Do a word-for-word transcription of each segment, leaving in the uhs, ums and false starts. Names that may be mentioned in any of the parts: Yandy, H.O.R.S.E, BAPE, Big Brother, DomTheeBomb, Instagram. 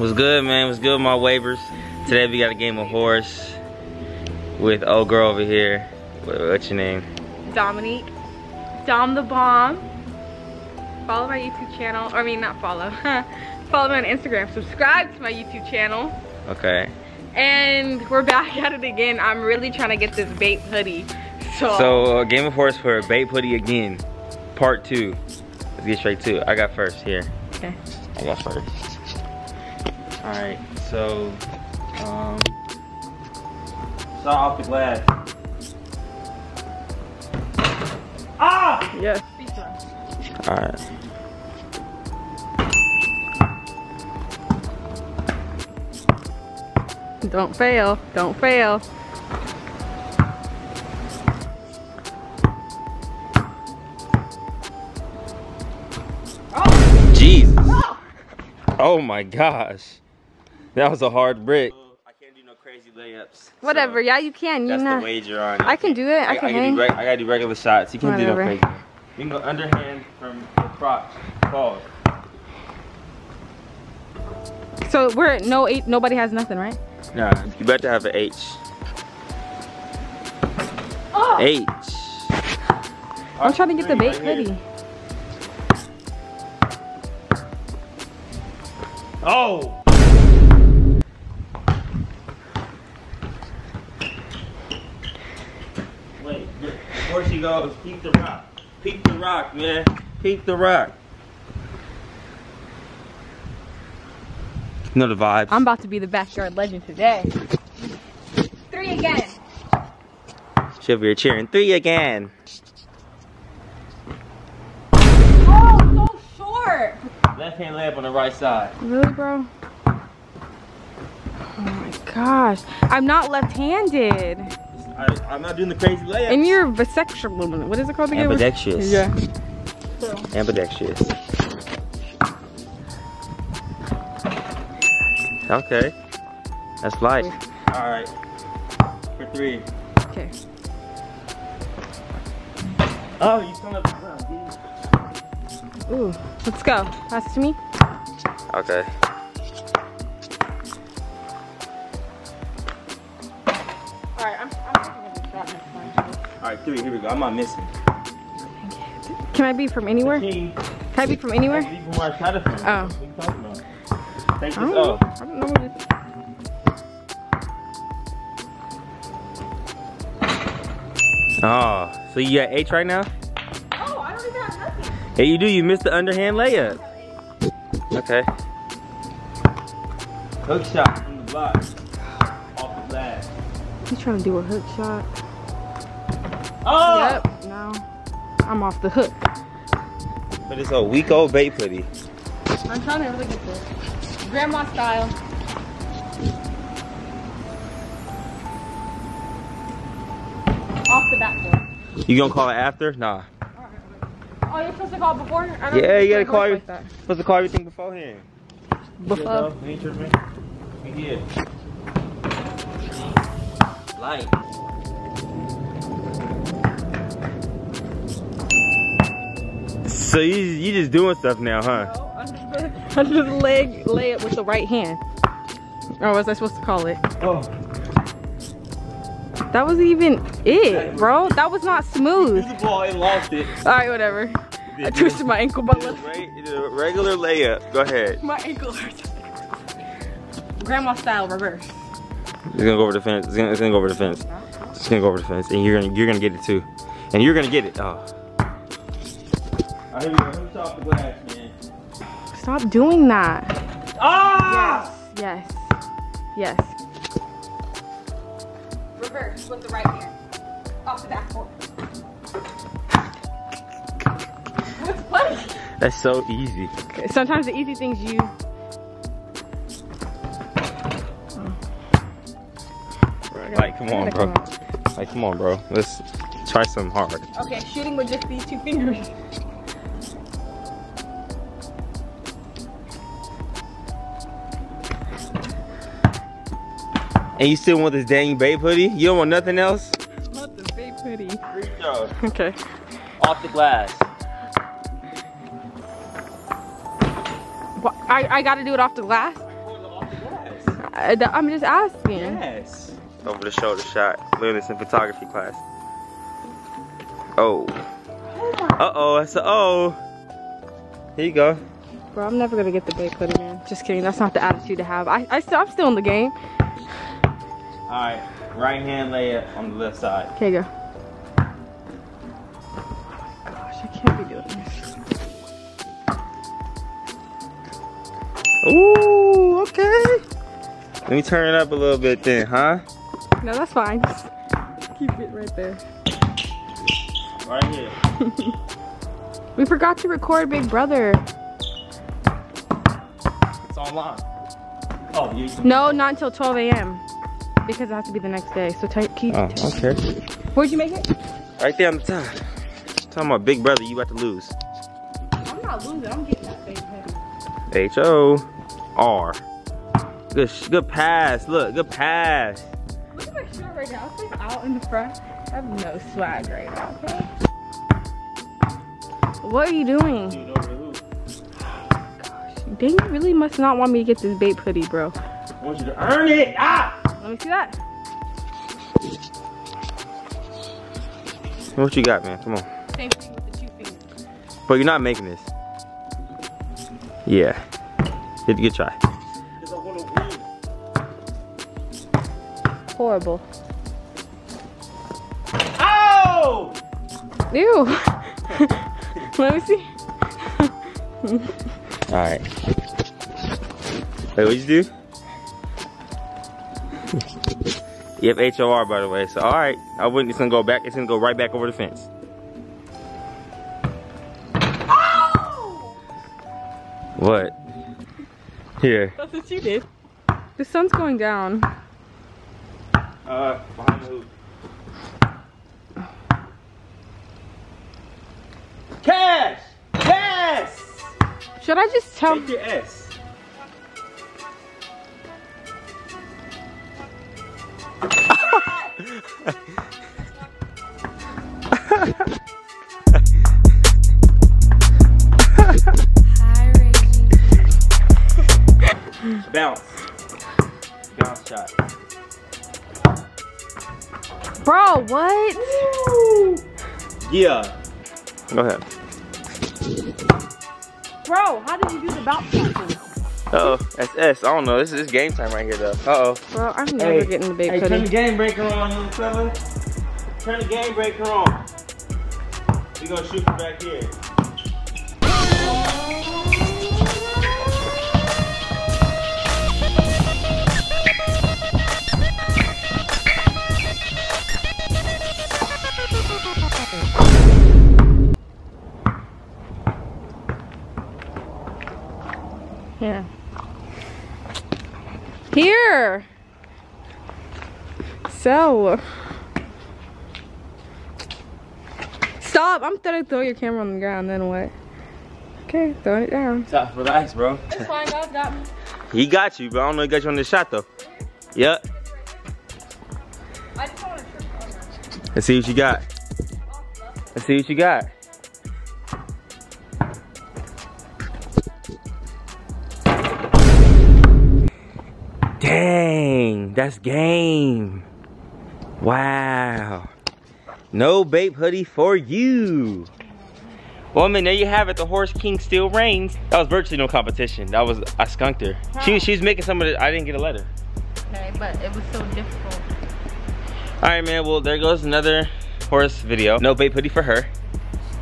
What's good, man? What's good, my waivers? Today we got a game of H O R S E with old girl over here. What, what's your name? Dominique. Dom the Bomb. Follow my YouTube channel. Or I mean, not follow. Follow me on Instagram. Subscribe to my YouTube channel. Okay. And we're back at it again. I'm really trying to get this BAPE hoodie. So, so uh, game of H O R S E for a BAPE hoodie again. Part two. Let's get straight to it. I got first here. Okay. I got first. All right. So, um, saw off the glass. Ah! Yes. All right. Don't fail. Don't fail. Oh. Jesus. Oh. Oh my gosh. That was a hard brick. I can't do no crazy layups. Whatever. So yeah, you can. You that's not, the wager on it. I can do it. I, I can, can do I gotta do regular shots. You can't do no crazy. You can go underhand from the props. Pause. So we're at no eight. Nobody has nothing, right? Nah, you better have an H. Oh. H. I'm trying to get the BAPE hoodie. Oh! Wait, before she goes, peek the rock. Peek the rock, man. Peek the rock. You know the vibes. I'm about to be the backyard legend today. Three again. She'll be cheering. Three again. Oh, so short. Left hand layup on the right side. Really, bro? Oh my gosh. I'm not left-handed. I, I'm not doing the crazy layups. And you're bisexual. What is it called again? Ambidextrous. Yeah. So. Ambidextrous. Okay, that's life. All right, for three. Okay. Oh, you come up the ground, dude. Ooh, let's go. Pass it to me. Okay. All right, I'm, I'm not gonna drop this one. All right, three, here we go. I'm not missing. Can I be from anywhere? Can I be from anywhere? I be from where I shot it from. Oh. What are you talking about? Take this off. I don't know what it is. Oh, so you got H right now? Oh, I don't even have nothing. Hey, you do. You missed the underhand layup. Okay. Hook shot from the block. Off the glass. He's trying to do a hook shot. Oh! Yep, no. I'm off the hook. But it's a week old bait hoodie. I'm trying to really get this. Grandma style. Off the backboard. You gonna call it after? Nah. Oh, you're supposed to call it before? I don't yeah, you gotta call. Your, like that. Supposed to call everything beforehand. Before. We did. Light. So you you just doing stuff now, huh? No. I just leg lay it with the right hand. Or was I supposed to call it? Oh. That wasn't even it, bro. That was not smooth. You threw the ball and lost it. Alright, whatever. I twisted my ankle, but look. It's a regular layup. Go ahead. My ankle hurts. Grandma style reverse. It's gonna go over the fence. It's gonna, it's gonna go over the fence. It's gonna go over the fence. And you're gonna you're gonna get it too. And you're gonna get it. Oh. Alright, here we go. Who's off the glass, man? Stop doing that. Ah! Yes, yes, yes. Reverse with the right hand. Off the backboard. What's funny? That's so easy. Okay, sometimes the easy things you... Oh. Right, like, come on, bro. Come on. Like, come on, bro. Let's try some hard. Okay, shooting with just these two fingers. And you still want this dang BAPE hoodie? You don't want nothing else? I want the BAPE hoodie. Free throw. Okay. Off the glass. Well, I, I gotta do it off the glass? I, I'm just asking. Yes. Over the shoulder shot. We're in photography class. Oh. Uh oh. That's a oh. Here you go. Bro, I'm never gonna get the bait hoodie, man. Just kidding. That's not the attitude to have. I, I still, I'm still in the game. All right. Right hand layup on the left side. Okay, go. Ooh, okay. Let me turn it up a little bit then, huh? No, that's fine. Just keep it right there. Right here. We forgot to record Big Brother. It's online. Oh, you No, not until twelve A M Because it has to be the next day. So type keep. Oh, okay. Where'd you make it? Right there on the top. Talking about Big Brother, you about to lose. I'm not losing, I'm getting that big head. H O R Good, good pass. Look, good pass. Look at my shirt right now. It's like out in the front. I have no swag right now. Okay? What are you doing? Dude, over the hoop. Gosh, dang, you really must not want me to get this BAPE hoodie, bro. I want you to earn it. Ah! Let me see that. What you got, man? Come on. Same thing with the two fingers. But you're not making this. Yeah, good, good try. Horrible. Oh! Ew. Let me see. All right. Wait, what'd you do? You have H O R by the way, so all right. I wouldn't, it's gonna go back, it's gonna go right back over the fence. What? Here. That's what you did. The sun's going down. Uh, behind the hoop. Cash! Cash! Should I just tell- Take your S. Bounce. Bounce shot. Bro, what? Ooh. Yeah. Go ahead. Bro, how did you do the bounce shot? Uh oh, that's S. I don't know. This is this game time right here, though. Uh oh. Bro, I'm never hey. getting the big hey, hoodie. Turn the game breaker on, you fella. Turn the game breaker on. We're gonna shoot from back here. Here. Here! So. Stop! I'm gonna throw your camera on the ground, then what? Okay, throw it down. Stop, relax, bro. It's fine, God got me. He got you, but I don't know if he got you on this shot, though. Yep. I just want to trip on. Let's see what you got. Let's see what you got. Dang, that's game. Wow. No BAPE hoodie for you. Well, I mean, there you have it. The horse king still reigns. That was virtually no competition. That was, I skunked her. Huh. She, she's making some of the, I didn't get a letter. Okay, but it was so difficult. All right, man. Well, there goes another H O R S E video. No BAPE hoodie for her.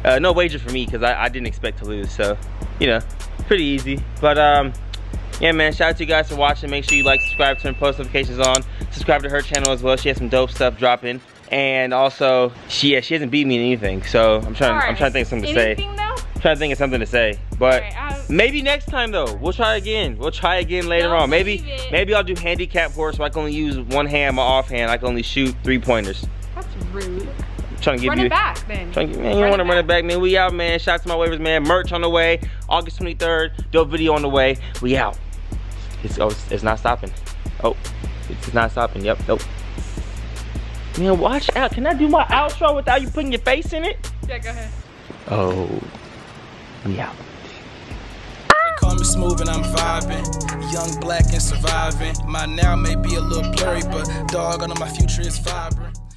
Uh, no wager for me because I, I didn't expect to lose. So, you know, pretty easy. But, um... yeah, man, shout out to you guys for watching. Make sure you like, subscribe, turn post notifications on. Subscribe to her channel as well. She has some dope stuff dropping. And also, she yeah, she hasn't beat me in anything. So I'm trying, right. I'm trying to think of something to anything, say. Though? I'm trying to think of something to say. But right, maybe next time though, we'll try again. We'll try again later Don't on. Maybe it. maybe I'll do handicap H O R S E so I can only use one hand, my off hand. I can only shoot three pointers. That's rude. Trying to give run you, it back then. Trying to give, man, you don't want to run it back, man. We out, man. Shout out to my waivers, man. Merch on the way. August twenty-third. Dope video on the way. We out. It's, oh, it's, it's not stopping. Oh, it's not stopping. Yep, nope. Man, watch out. Can I do my outro without you putting your face in it? Yeah, go ahead. Oh, we out. Ah! summer smooth and I'm vibing. Young, black, and surviving. My now may be a little blurry, but dog, I know my future is vibrant.